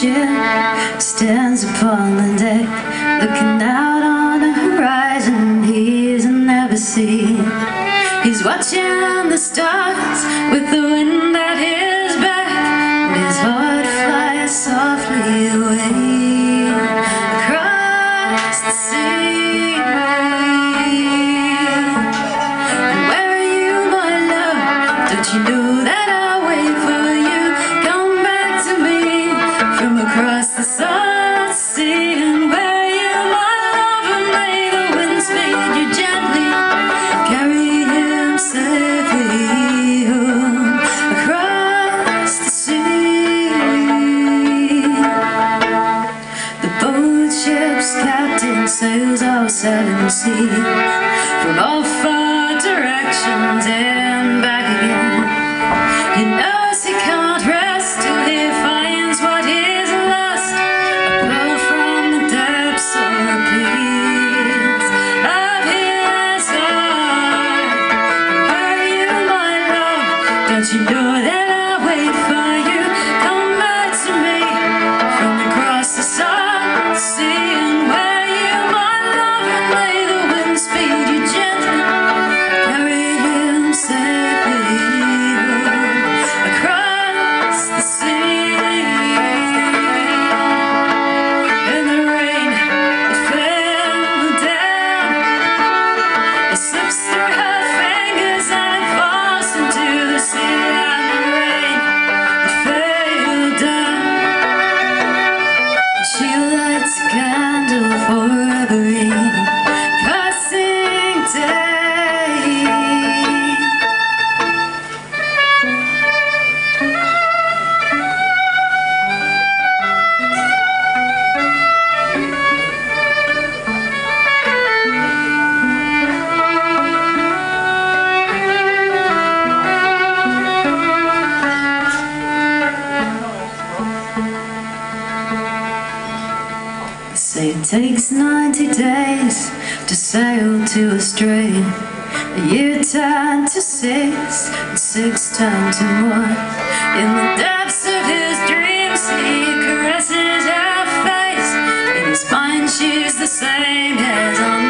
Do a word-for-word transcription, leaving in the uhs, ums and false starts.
ship stands upon the deck, looking out on the horizon he's never seen. He's watching the stars with the wind at his back, and his heart flies softly away across the sea. And where are you, my love? Don't you know that? Sails all seven seas, from all far directions and back again. He knows he can't rest till he finds what is lost, a pearl from the depths of the peace of his heart. Where are you, my love? Don't you know that I wait for you? Come back to me from across the salt sea. Say it takes ninety days to sail to Australia, a year turned to six, and six turned to one. In the depths of his dreams he caresses her face, in his mind she's the same as on